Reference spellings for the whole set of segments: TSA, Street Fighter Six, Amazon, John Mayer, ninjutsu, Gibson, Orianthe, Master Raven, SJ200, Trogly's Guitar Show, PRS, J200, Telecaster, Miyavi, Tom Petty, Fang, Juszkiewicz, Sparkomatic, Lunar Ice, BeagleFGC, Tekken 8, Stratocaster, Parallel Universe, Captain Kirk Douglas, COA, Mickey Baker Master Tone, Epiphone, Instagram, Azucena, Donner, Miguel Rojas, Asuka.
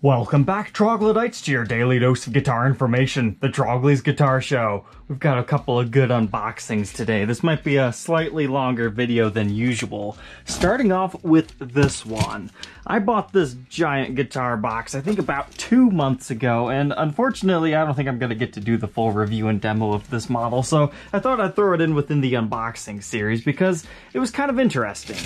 Welcome back, troglodytes, to your daily dose of guitar information, the Trogly's Guitar Show. We've got a couple of good unboxings today. This might be a slightly longer video than usual. Starting off with this one. I bought this giant guitar box, I think about 2 months ago, and unfortunately, I don't think I'm gonna get to do the full review and demo of this model, so I thought I'd throw it in within the unboxing series because it was kind of interesting.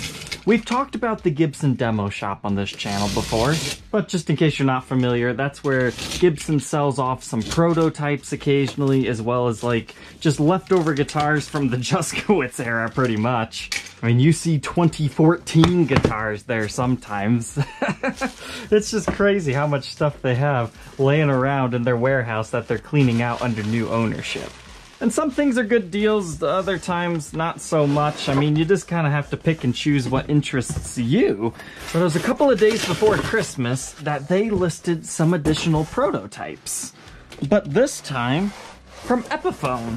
We've talked about the Gibson demo shop on this channel before, but just in case you're not familiar, that's where Gibson sells off some prototypes occasionally, as well as like just leftover guitars from the Juszkiewicz era, pretty much. I mean, you see 2014 guitars there sometimes. It's just crazy how much stuff they have laying around in their warehouse that they're cleaning out under new ownership. And some things are good deals, the other times not so much. I mean, you just kind of have to pick and choose what interests you. But it was a couple of days before Christmas that they listed some additional prototypes. But this time, from Epiphone.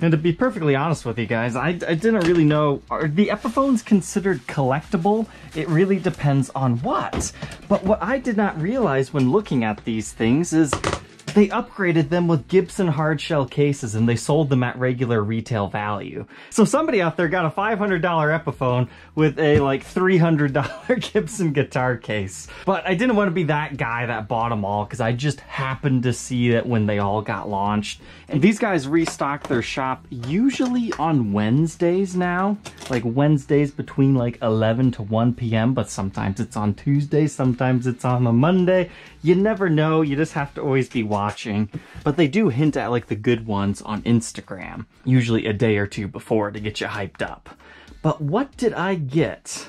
And to be perfectly honest with you guys, I didn't really know, are the Epiphones considered collectible? It really depends on what. But what I did not realize when looking at these things is they upgraded them with Gibson hardshell cases and they sold them at regular retail value. So somebody out there got a $500 Epiphone with a like $300 Gibson guitar case. But I didn't want to be that guy that bought them all because I just happened to see it when they all got launched. And these guys restock their shop usually on Wednesdays now, like Wednesdays between like 11 to 1 p.m. But sometimes it's on Tuesday, sometimes it's on a Monday. You never know, you just have to always be watching, but they do hint at like the good ones on Instagram, usually a day or two before to get you hyped up. But what did I get?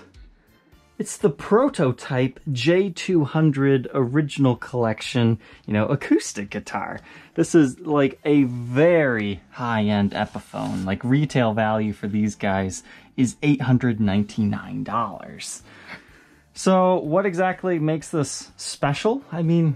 It's the prototype J200 original collection, you know, acoustic guitar. This is like a very high-end Epiphone. Like retail value for these guys is $899. So what exactly makes this special? I mean,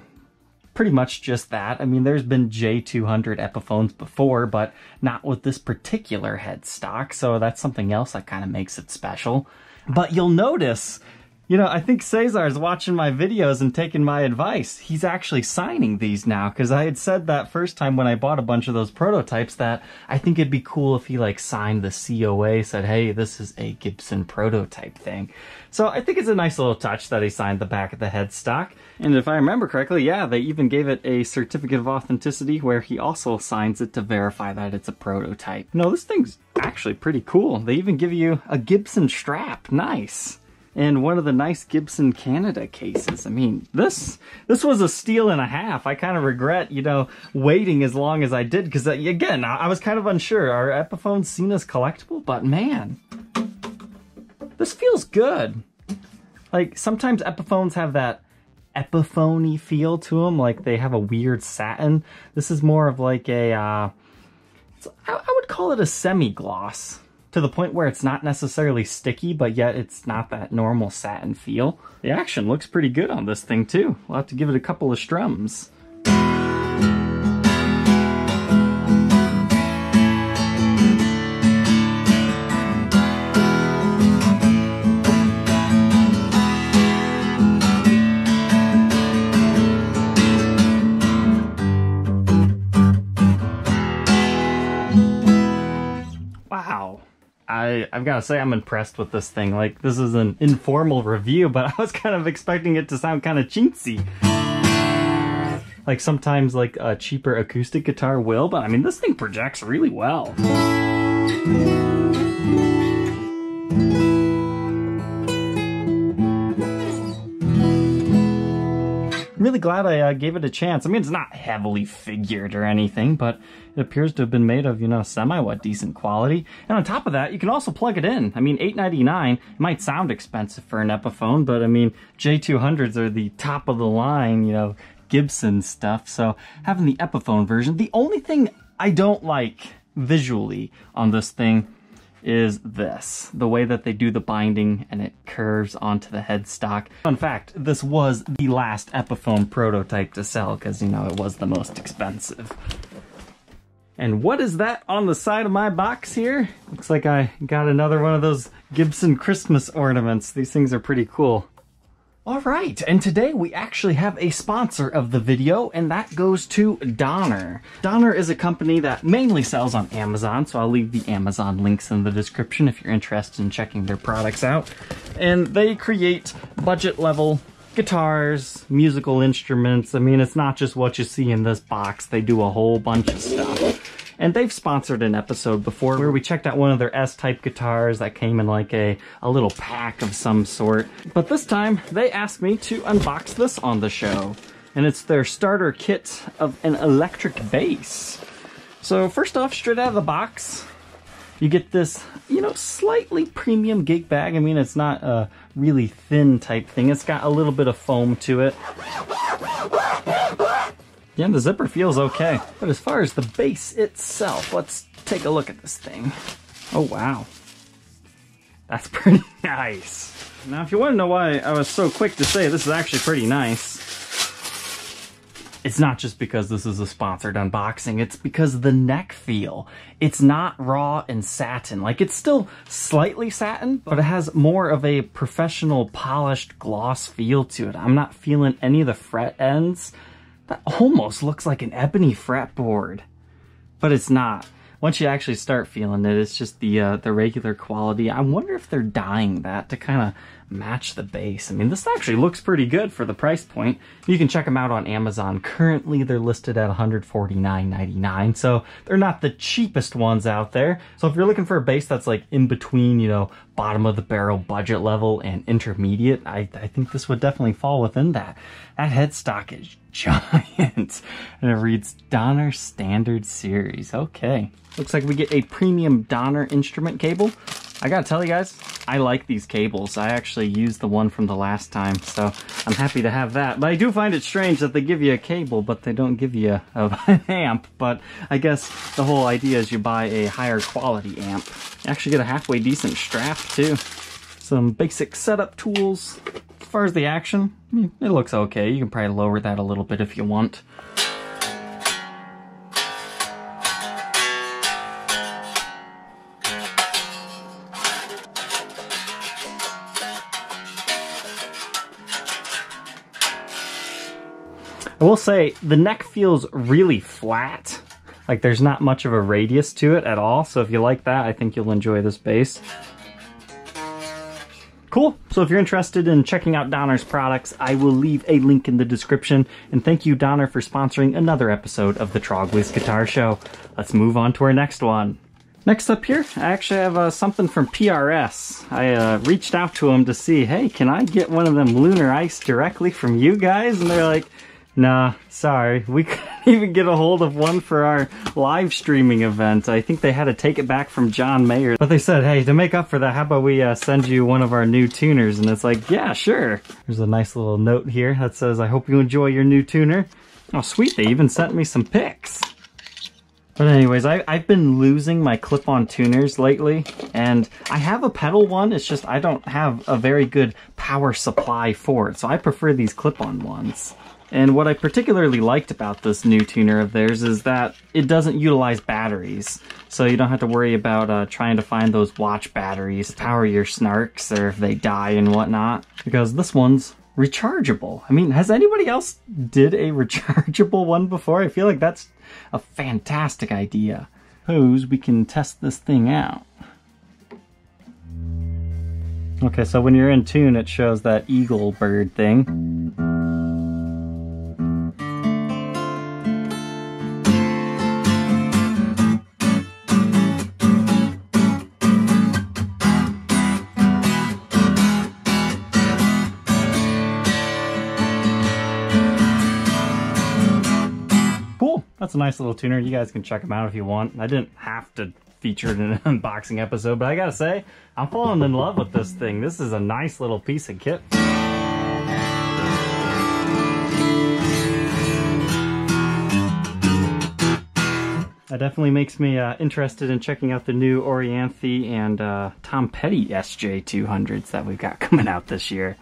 pretty much just that. I mean, there's been J200 Epiphones before, but not with this particular headstock, so that's something else that kind of makes it special. But you'll notice, you know, I think Cesar's watching my videos and taking my advice. He's actually signing these now, because I had said that first time when I bought a bunch of those prototypes that I think it'd be cool if he like signed the COA, said, hey, this is a Gibson prototype thing. So I think it's a nice little touch that he signed the back of the headstock. And if I remember correctly, yeah, they even gave it a certificate of authenticity where he also signs it to verify that it's a prototype. No, this thing's actually pretty cool. They even give you a Gibson strap, nice. And one of the nice Gibson Canada cases. I mean, this was a steal and a half. I kind of regret, you know, waiting as long as I did, because again, I was kind of unsure. Are Epiphones seen as collectible? But man, this feels good. Like sometimes Epiphones have that Epiphone-y feel to them, like they have a weird satin. This is more of like a, I would call it a semi-gloss, to the point where it's not necessarily sticky, but yet it's not that normal satin feel. The action looks pretty good on this thing too. We'll have to give it a couple of strums. I've got to say I'm impressed with this thing. Like, this is an informal review, but I was kind of expecting it to sound kind of chintzy. Like sometimes like a cheaper acoustic guitar will, but I mean, this thing projects really well. I'm really glad I gave it a chance. I mean, it's not heavily figured or anything, but it appears to have been made of, you know, somewhat decent quality. And on top of that, you can also plug it in. I mean, $899, it might sound expensive for an Epiphone, but I mean, J200s are the top of the line, you know, Gibson stuff. So having the Epiphone version, the only thing I don't like visually on this thing is this, the way that they do the binding and it curves onto the headstock. Fun fact, this was the last Epiphone prototype to sell because, you know, it was the most expensive. And what is that on the side of my box here? Looks like I got another one of those Gibson Christmas ornaments. These things are pretty cool. All right, and today we actually have a sponsor of the video, and that goes to Donner. Donner is a company that mainly sells on Amazon, so I'll leave the Amazon links in the description if you're interested in checking their products out. And they create budget level guitars, musical instruments. I mean, it's not just what you see in this box. They do a whole bunch of stuff. And they've sponsored an episode before where we checked out one of their S-type guitars that came in like a little pack of some sort. But this time, they asked me to unbox this on the show. And it's their starter kit of an electric bass. So first off, straight out of the box, you get this, you know, slightly premium gig bag. I mean, it's not a really thin type thing. It's got a little bit of foam to it. Yeah, the zipper feels okay. But as far as the bass itself, let's take a look at this thing. Oh, wow. That's pretty nice. Now, if you want to know why I was so quick to say this is actually pretty nice, it's not just because this is a sponsored unboxing, it's because the neck feel. It's not raw and satin. Like, it's still slightly satin, but it has more of a professional polished gloss feel to it. I'm not feeling any of the fret ends. That almost looks like an ebony fretboard, but it's not. Once you actually start feeling it, it's just the regular quality. I wonder if they're dyeing that to kind of match the bass. I mean, this actually looks pretty good for the price point. You can check them out on Amazon. Currently, they're listed at $149.99, so they're not the cheapest ones out there. So if you're looking for a bass that's like in between, you know, bottom of the barrel budget level and intermediate, I think this would definitely fall within that. That headstock is giant, and it reads Donner Standard Series. Okay, looks like we get a premium Donner instrument cable. I gotta tell you guys, I like these cables. I actually used the one from the last time, so I'm happy to have that. But I do find it strange that they give you a cable, but they don't give you an amp. But I guess the whole idea is you buy a higher quality amp. You actually get a halfway decent strap too. Some basic setup tools. As far as the action, it looks okay. You can probably lower that a little bit if you want. I will say, the neck feels really flat. Like, there's not much of a radius to it at all. So if you like that, I think you'll enjoy this bass. Cool. So if you're interested in checking out Donner's products, I will leave a link in the description. And thank you, Donner, for sponsoring another episode of the Trogly's Guitar Show. Let's move on to our next one. Next up here, I actually have something from PRS. I reached out to them to see, hey, can I get one of them Lunar Ice directly from you guys? And they're like, nah, sorry. We couldn't even get a hold of one for our live streaming event. I think they had to take it back from John Mayer. But they said, hey, to make up for that, how about we send you one of our new tuners? And it's like, yeah, sure. There's a nice little note here that says, I hope you enjoy your new tuner. Oh, sweet. They even sent me some pics. But anyways, I've been losing my clip-on tuners lately, and I have a pedal one, it's just I don't have a very good power supply for it, so I prefer these clip-on ones. And what I particularly liked about this new tuner of theirs is that it doesn't utilize batteries. So you don't have to worry about trying to find those watch batteries to power your snarks or if they die and whatnot. Because this one's rechargeable. I mean, has anybody else did a rechargeable one before? I feel like that's a fantastic idea. Suppose we can test this thing out. Okay, so when you're in tune, it shows that eagle bird thing. That's a nice little tuner. You guys can check them out if you want. I didn't have to feature it in an unboxing episode, but I gotta say, I'm falling in love with this thing. This is a nice little piece of kit. That definitely makes me interested in checking out the new Orianthe and Tom Petty SJ200s that we've got coming out this year.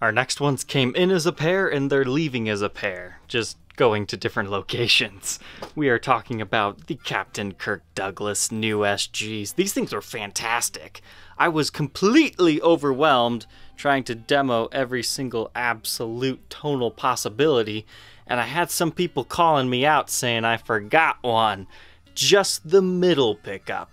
Our next ones came in as a pair and they're leaving as a pair, just going to different locations. We are talking about the Captain Kirk Douglas new SGs. These things are fantastic. I was completely overwhelmed trying to demo every single absolute tonal possibility, and I had some people calling me out saying I forgot one, just the middle pickup.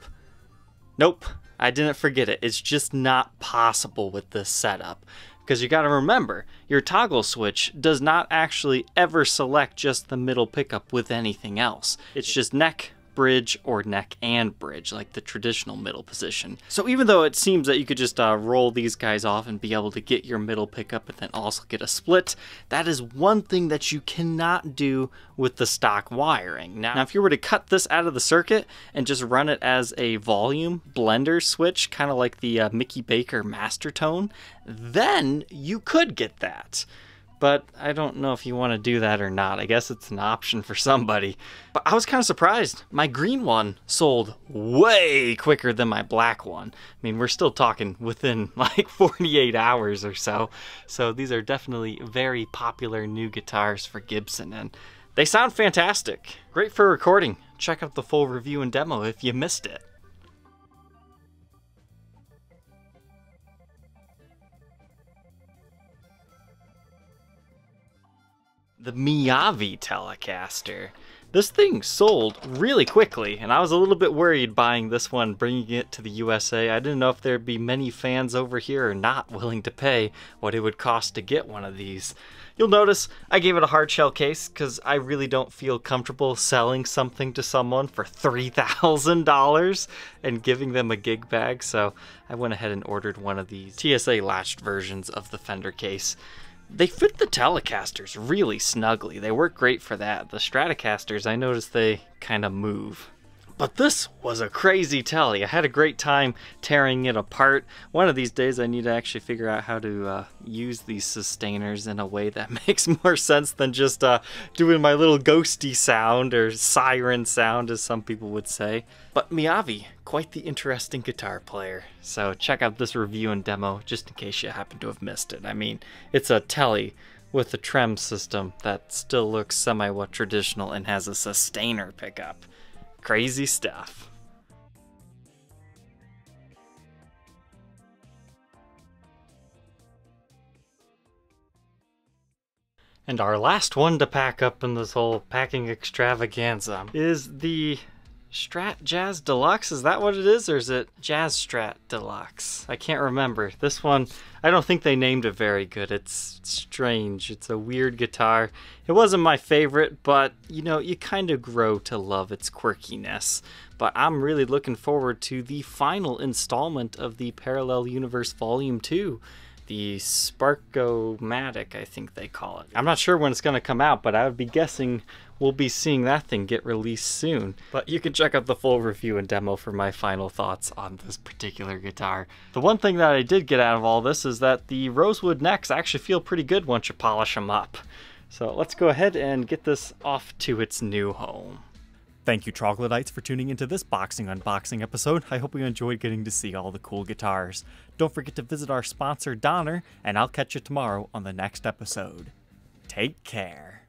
Nope, I didn't forget it. It's just not possible with this setup. Because you gotta remember, your toggle switch does not actually ever select just the middle pickup with anything else. It's just neck, bridge, or neck and bridge, like the traditional middle position. So even though it seems that you could just roll these guys off and be able to get your middle pickup and then also get a split, that is one thing that you cannot do with the stock wiring. Now if you were to cut this out of the circuit and just run it as a volume blender switch, kind of like the Mickey Baker Master Tone, then you could get that. But I don't know if you want to do that or not. I guess it's an option for somebody. But I was kind of surprised. My green one sold way quicker than my black one. I mean, we're still talking within like 48 hours or so. So these are definitely very popular new guitars for Gibson, and they sound fantastic. Great for recording. Check out the full review and demo if you missed it. The Miyavi Telecaster. This thing sold really quickly, and I was a little bit worried buying this one, bringing it to the USA. I didn't know if there'd be many fans over here or not willing to pay what it would cost to get one of these. You'll notice I gave it a hard shell case because I really don't feel comfortable selling something to someone for $3,000 and giving them a gig bag, so I went ahead and ordered one of these TSA latched versions of the Fender case. They fit the Telecasters really snugly. They work great for that. The Stratocasters, I noticed they kind of move. But this was a crazy telly. I had a great time tearing it apart. One of these days I need to actually figure out how to use these sustainers in a way that makes more sense than just doing my little ghosty sound, or siren sound as some people would say. But Miyavi, quite the interesting guitar player. So check out this review and demo just in case you happen to have missed it. I mean, it's a telly with a trem system that still looks somewhat traditional and has a sustainer pickup. Crazy stuff. And our last one to pack up in this whole packing extravaganza is the Strat Jazz Deluxe. Is that what it is, or is it Jazz Strat Deluxe? I can't remember. This one, I don't think they named it very good. It's strange. It's a weird guitar. It wasn't my favorite, but you know, you kind of grow to love its quirkiness. But I'm really looking forward to the final installment of the Parallel Universe Volume 2. The Sparkomatic, I think they call it. I'm not sure when it's gonna come out, but I would be guessing we'll be seeing that thing get released soon. But you can check out the full review and demo for my final thoughts on this particular guitar. The one thing that I did get out of all this is that the rosewood necks actually feel pretty good once you polish them up. So let's go ahead and get this off to its new home. Thank you, Troglodytes, for tuning into this boxing unboxing episode. I hope you enjoyed getting to see all the cool guitars. Don't forget to visit our sponsor, Donner, and I'll catch you tomorrow on the next episode. Take care.